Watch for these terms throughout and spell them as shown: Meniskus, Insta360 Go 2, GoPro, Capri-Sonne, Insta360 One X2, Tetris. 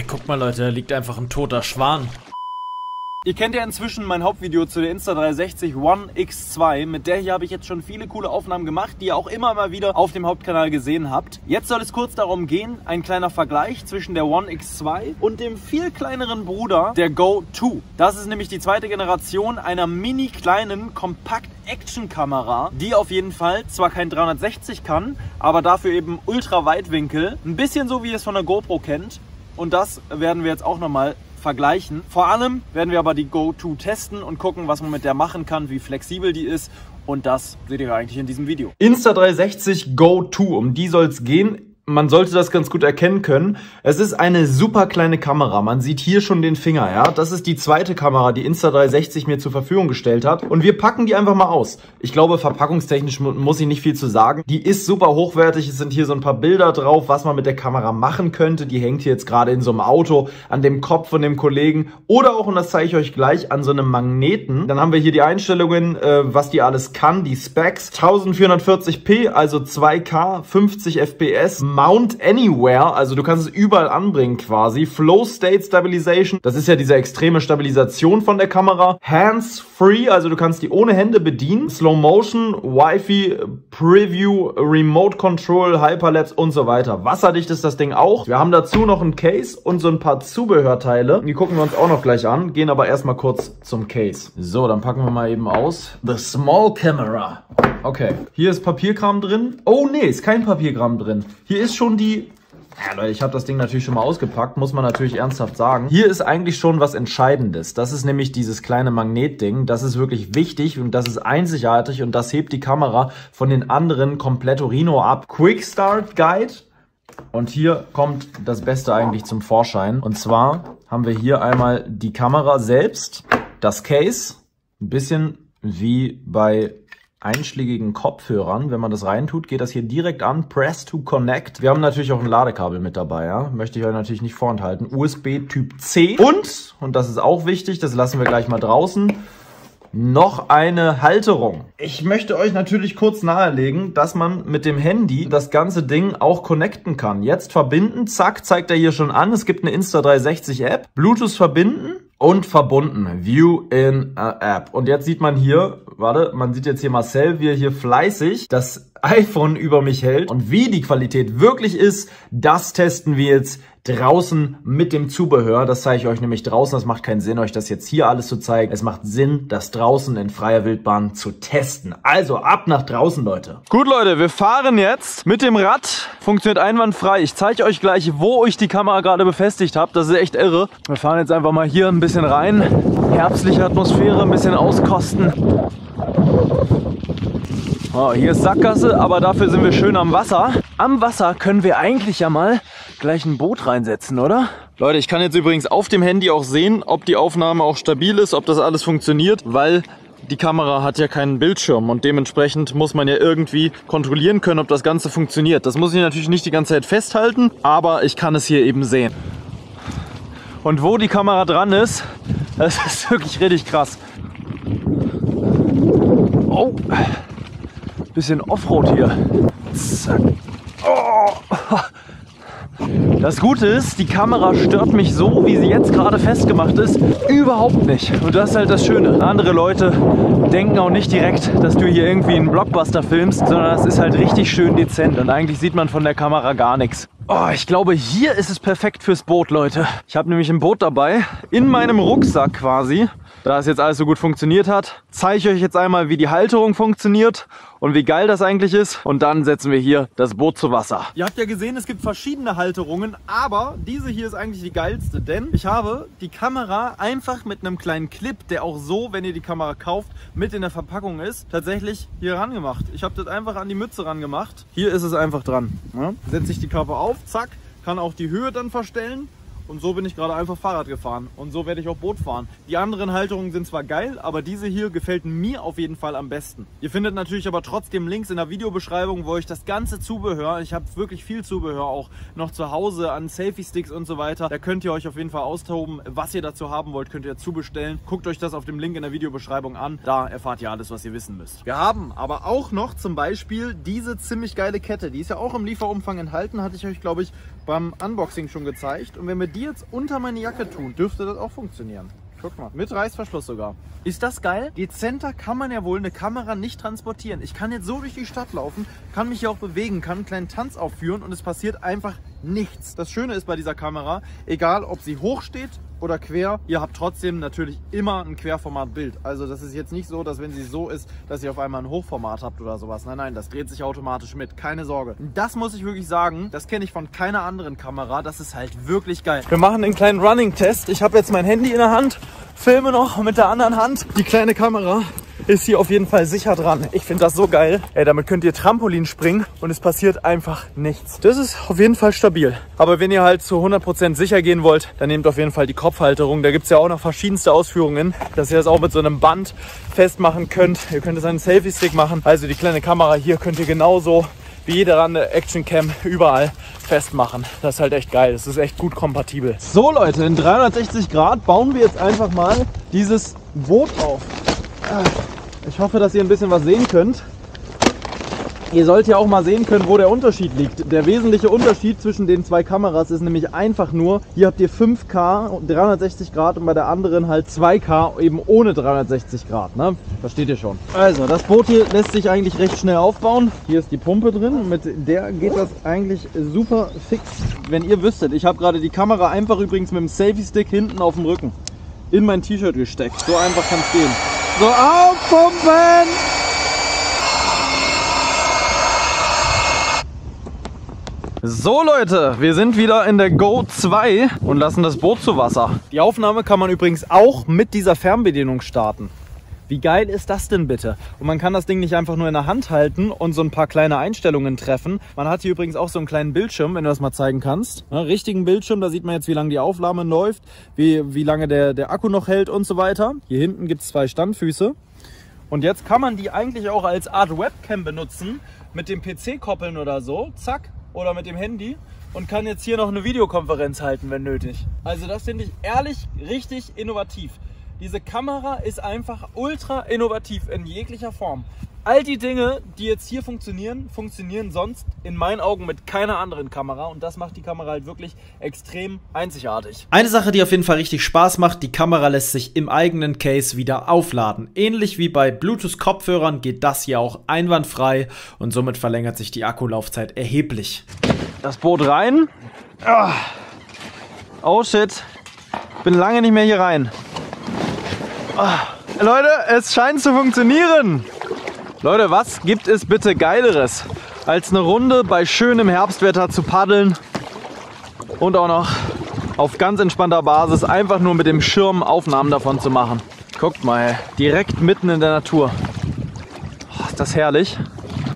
Ey, guck mal Leute, da liegt einfach ein toter Schwan. Ihr kennt ja inzwischen mein Hauptvideo zu der Insta360 One X2. Mit der hier habe ich jetzt schon viele coole Aufnahmen gemacht, die ihr auch immer mal wieder auf dem Hauptkanal gesehen habt. Jetzt soll es kurz darum gehen, ein kleiner Vergleich zwischen der One X2 und dem viel kleineren Bruder der Go 2. Das ist nämlich die zweite Generation einer mini-kleinen, kompakt Action-Kamera, die auf jeden Fall zwar kein 360 kann, aber dafür eben Ultra-Weitwinkel. Ein bisschen so, wie ihr es von der GoPro kennt. Und das werden wir jetzt auch nochmal vergleichen. Vor allem werden wir aber die Go 2 testen und gucken, was man mit der machen kann, wie flexibel die ist, und das seht ihr eigentlich in diesem Video. Insta360 Go 2, um die soll es gehen. Man sollte das ganz gut erkennen können. Es ist eine super kleine Kamera. Man sieht hier schon den Finger, ja. Das ist die zweite Kamera, die Insta360 mir zur Verfügung gestellt hat. Und wir packen die einfach mal aus. Ich glaube, verpackungstechnisch muss ich nicht viel zu sagen. Die ist super hochwertig. Es sind hier so ein paar Bilder drauf, was man mit der Kamera machen könnte. Die hängt hier jetzt gerade in so einem Auto an dem Kopf von dem Kollegen. Oder auch, und das zeige ich euch gleich, an so einem Magneten. Dann haben wir hier die Einstellungen, was die alles kann, die Specs. 1440p, also 2K, 50 FPS. Mount Anywhere, also du kannst es überall anbringen quasi. Flow State Stabilization, das ist ja diese extreme Stabilisation von der Kamera. Hands Free, also du kannst die ohne Hände bedienen. Slow Motion, Wi-Fi, Preview, Remote Control, Hyperlapse und so weiter. Wasserdicht ist das Ding auch. Wir haben dazu noch ein Case und so ein paar Zubehörteile. Die gucken wir uns auch noch gleich an, gehen aber erstmal kurz zum Case. So, dann packen wir mal eben aus. The Small Camera. Okay, hier ist Papierkram drin. Oh nee, ist kein Papierkram drin. Hier ist schon die... Ja, ich habe das Ding natürlich schon mal ausgepackt, muss man natürlich ernsthaft sagen. Hier ist eigentlich schon was Entscheidendes. Das ist nämlich dieses kleine Magnetding. Das ist wirklich wichtig und das ist einzigartig und das hebt die Kamera von den anderen Komplettorino ab. Quick Start Guide. Und hier kommt das Beste eigentlich zum Vorschein. Und zwar haben wir hier einmal die Kamera selbst, das Case, ein bisschen wie bei einschlägigen Kopfhörern. Wenn man das reintut, geht das hier direkt an. Press to connect. Wir haben natürlich auch ein Ladekabel mit dabei, ja. Möchte ich euch natürlich nicht vorenthalten. USB Typ C. Und das ist auch wichtig, das lassen wir gleich mal draußen, noch eine Halterung. Ich möchte euch natürlich kurz nahelegen, dass man mit dem Handy das ganze Ding auch connecten kann. Jetzt verbinden, zack, zeigt er hier schon an. Es gibt eine Insta360 App. Bluetooth verbinden. Und verbunden. View in App. Und jetzt sieht man hier, warte, man sieht jetzt hier Marcel, wie er hier fleißig das iPhone über mich hält. Und wie die Qualität wirklich ist, das testen wir jetzt draußen mit dem Zubehör. Das zeige ich euch nämlich draußen. Das macht keinen Sinn, euch das jetzt hier alles zu zeigen. Es macht Sinn, das draußen in freier Wildbahn zu testen. Also ab nach draußen, Leute. Gut, Leute, wir fahren jetzt mit dem Rad. Funktioniert einwandfrei. Ich zeige euch gleich, wo ich die Kamera gerade befestigt habe. Das ist echt irre. Wir fahren jetzt einfach mal hier ein bisschen rein. Herbstliche Atmosphäre, ein bisschen auskosten. Oh, hier ist Sackgasse, aber dafür sind wir schön am Wasser. Am Wasser können wir eigentlich ja mal gleich ein Boot reinsetzen, oder? Leute, ich kann jetzt übrigens auf dem Handy auch sehen, ob die Aufnahme auch stabil ist, ob das alles funktioniert, weil die Kamera hat ja keinen Bildschirm und dementsprechend muss man ja irgendwie kontrollieren können, ob das Ganze funktioniert. Das muss ich natürlich nicht die ganze Zeit festhalten, aber ich kann es hier eben sehen. Und wo die Kamera dran ist, das ist wirklich richtig krass. Oh, bisschen Offroad hier. Zack. Oh. Das Gute ist, die Kamera stört mich so, wie sie jetzt gerade festgemacht ist, überhaupt nicht. Und das ist halt das Schöne. Andere Leute denken auch nicht direkt, dass du hier irgendwie einen Blockbuster filmst, sondern es ist halt richtig schön dezent und eigentlich sieht man von der Kamera gar nichts. Oh, ich glaube, hier ist es perfekt fürs Boot, Leute. Ich habe nämlich ein Boot dabei, in meinem Rucksack quasi. Da es jetzt alles so gut funktioniert hat, zeige ich euch jetzt einmal, wie die Halterung funktioniert und wie geil das eigentlich ist. Und dann setzen wir hier das Boot zu Wasser. Ihr habt ja gesehen, es gibt verschiedene Halterungen, aber diese hier ist eigentlich die geilste, denn ich habe die Kamera einfach mit einem kleinen Clip, der auch so, wenn ihr die Kamera kauft, mit in der Verpackung ist, tatsächlich hier ran gemacht. Ich habe das einfach an die Mütze ran gemacht. Hier ist es einfach dran. Ja? Setze ich die Kappe auf, zack, kann auch die Höhe dann verstellen. Und so bin ich gerade einfach Fahrrad gefahren. Und so werde ich auch Boot fahren. Die anderen Halterungen sind zwar geil, aber diese hier gefällt mir auf jeden Fall am besten. Ihr findet natürlich aber trotzdem Links in der Videobeschreibung, wo ich das ganze Zubehör, ich habe wirklich viel Zubehör auch noch zu Hause an Selfie-Sticks und so weiter. Da könnt ihr euch auf jeden Fall austoben, was ihr dazu haben wollt, könnt ihr zubestellen. Guckt euch das auf dem Link in der Videobeschreibung an. Da erfahrt ihr alles, was ihr wissen müsst. Wir haben aber auch noch zum Beispiel diese ziemlich geile Kette. Die ist ja auch im Lieferumfang enthalten, hatte ich euch, glaube ich, beim Unboxing schon gezeigt. Und wenn wir die die jetzt unter meine Jacke tun, dürfte das auch funktionieren. Guck mal, mit Reißverschluss sogar. Ist das geil? Dezenter kann man ja wohl eine Kamera nicht transportieren. Ich kann jetzt so durch die Stadt laufen, kann mich ja auch bewegen, kann einen kleinen Tanz aufführen und es passiert einfach nichts. Das Schöne ist bei dieser Kamera, egal ob sie hoch steht oder quer, ihr habt trotzdem natürlich immer ein Querformatbild. Also das ist jetzt nicht so, dass wenn sie so ist, dass ihr auf einmal ein Hochformat habt oder sowas. Nein, nein, das dreht sich automatisch mit. Keine Sorge. Das muss ich wirklich sagen, das kenne ich von keiner anderen Kamera. Das ist halt wirklich geil. Wir machen einen kleinen Running-Test. Ich habe jetzt mein Handy in der Hand, filme noch mit der anderen Hand. Die kleine Kamera ist hier auf jeden Fall sicher dran. Ich finde das so geil. Ey, damit könnt ihr Trampolin springen und es passiert einfach nichts. Das ist auf jeden Fall stabil. Aber wenn ihr halt zu 100% sicher gehen wollt, dann nehmt auf jeden Fall die Kopfhalterung. Da gibt es ja auch noch verschiedenste Ausführungen, dass ihr das auch mit so einem Band festmachen könnt. Ihr könnt es an einen Selfie-Stick machen. Also die kleine Kamera hier könnt ihr genauso wie jede andere Action-Cam überall festmachen. Das ist halt echt geil. Das ist echt gut kompatibel. So Leute, in 360 Grad bauen wir jetzt einfach mal dieses Boot auf. Ich hoffe, dass ihr ein bisschen was sehen könnt. Ihr sollt ja auch mal sehen können, wo der Unterschied liegt. Der wesentliche Unterschied zwischen den zwei Kameras ist nämlich einfach nur, hier habt ihr 5K, 360 Grad und bei der anderen halt 2K, eben ohne 360 Grad. Ne? Versteht ihr schon. Also, das Boot hier lässt sich eigentlich recht schnell aufbauen. Hier ist die Pumpe drin, mit der geht das eigentlich super fix. Wenn ihr wüsstet, ich habe gerade die Kamera einfach übrigens mit dem Selfie-Stick hinten auf dem Rücken in mein T-Shirt gesteckt. So einfach kann es gehen. So, aufpumpen! So Leute, wir sind wieder in der Go 2 und lassen das Boot zu Wasser. Die Aufnahme kann man übrigens auch mit dieser Fernbedienung starten. Wie geil ist das denn bitte? Und man kann das Ding nicht einfach nur in der Hand halten und so ein paar kleine Einstellungen treffen. Man hat hier übrigens auch so einen kleinen Bildschirm, wenn du das mal zeigen kannst. Ja, richtigen Bildschirm, da sieht man jetzt, wie lange die Aufnahme läuft, wie lange der Akku noch hält und so weiter. Hier hinten gibt es zwei Standfüße. Und jetzt kann man die eigentlich auch als Art Webcam benutzen, mit dem PC koppeln oder so. Zack. Oder mit dem Handy und kann jetzt hier noch eine Videokonferenz halten, wenn nötig. Also das finde ich ehrlich richtig innovativ. Diese Kamera ist einfach ultra innovativ in jeglicher Form. All die Dinge, die jetzt hier funktionieren, funktionieren sonst in meinen Augen mit keiner anderen Kamera und das macht die Kamera halt wirklich extrem einzigartig. Eine Sache, die auf jeden Fall richtig Spaß macht, die Kamera lässt sich im eigenen Case wieder aufladen. Ähnlich wie bei Bluetooth-Kopfhörern geht das hier auch einwandfrei und somit verlängert sich die Akkulaufzeit erheblich. Das Boot rein. Oh shit, bin lange nicht mehr hier rein. Oh. Leute, es scheint zu funktionieren. Leute, was gibt es bitte Geileres, als eine Runde bei schönem Herbstwetter zu paddeln und auch noch auf ganz entspannter Basis einfach nur mit dem Schirm Aufnahmen davon zu machen. Guckt mal, direkt mitten in der Natur. Oh, ist das herrlich.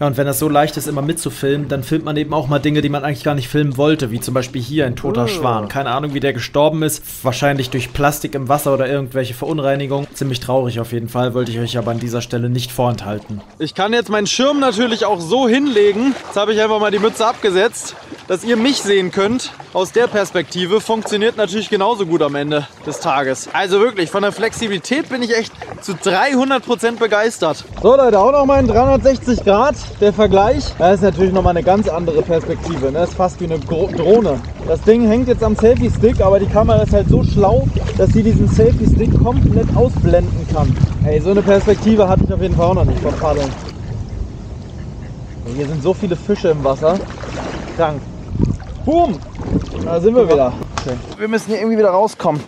Ja, und wenn das so leicht ist, immer mitzufilmen, dann filmt man eben auch mal Dinge, die man eigentlich gar nicht filmen wollte, wie zum Beispiel hier ein toter Schwan. Keine Ahnung, wie der gestorben ist, wahrscheinlich durch Plastik im Wasser oder irgendwelche Verunreinigungen. Ziemlich traurig auf jeden Fall, wollte ich euch aber an dieser Stelle nicht vorenthalten. Ich kann jetzt meinen Schirm natürlich auch so hinlegen, jetzt habe ich einfach mal die Mütze abgesetzt, dass ihr mich sehen könnt. Aus der Perspektive funktioniert natürlich genauso gut am Ende des Tages. Also wirklich, von der Flexibilität bin ich echt zu 300% begeistert. So Leute, auch noch mal in 360 Grad. Der Vergleich, da ist natürlich nochmal eine ganz andere Perspektive, ne? Das ist fast wie eine Drohne. Das Ding hängt jetzt am Selfie-Stick, aber die Kamera ist halt so schlau, dass sie diesen Selfie-Stick komplett ausblenden kann. Ey, so eine Perspektive hatte ich auf jeden Fall auch noch nicht vom Paddeln. Hier sind so viele Fische im Wasser. Krank. Boom! Da sind wir wieder. Okay. Wir müssen hier irgendwie wieder rauskommen.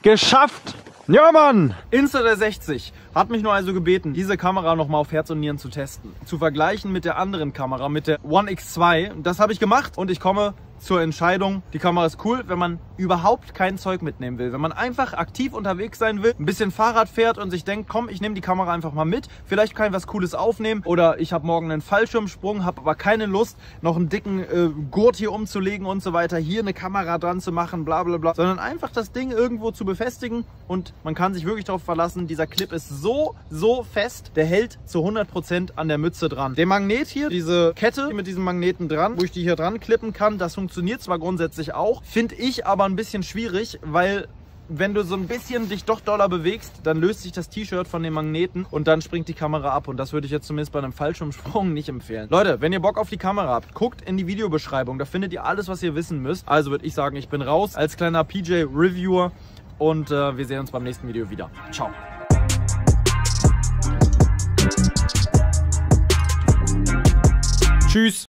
Geschafft! Ja, Mann! Insta360 hat mich nur also gebeten, diese Kamera nochmal auf Herz und Nieren zu testen. Zu vergleichen mit der anderen Kamera, mit der One X2. Das habe ich gemacht und ich komme zur Entscheidung, die Kamera ist cool, wenn man überhaupt kein Zeug mitnehmen will. Wenn man einfach aktiv unterwegs sein will, ein bisschen Fahrrad fährt und sich denkt, komm, ich nehme die Kamera einfach mal mit, vielleicht kann ich was Cooles aufnehmen oder ich habe morgen einen Fallschirmsprung, habe aber keine Lust, noch einen dicken Gurt hier umzulegen und so weiter, hier eine Kamera dran zu machen, bla bla bla, sondern einfach das Ding irgendwo zu befestigen und man kann sich wirklich darauf verlassen, dieser Clip ist so fest, der hält zu 100% an der Mütze dran. Der Magnet hier, diese Kette mit diesem Magneten dran, wo ich die hier dran klippen kann, das funktioniert zwar grundsätzlich auch, finde ich aber ein bisschen schwierig, weil wenn du so ein bisschen dich doch doller bewegst, dann löst sich das T-Shirt von den Magneten und dann springt die Kamera ab. Und das würde ich jetzt zumindest bei einem Fallschirmsprung nicht empfehlen. Leute, wenn ihr Bock auf die Kamera habt, guckt in die Videobeschreibung. Da findet ihr alles, was ihr wissen müsst. Also würde ich sagen, ich bin raus als kleiner PJ-Reviewer und wir sehen uns beim nächsten Video wieder. Ciao. Tschüss.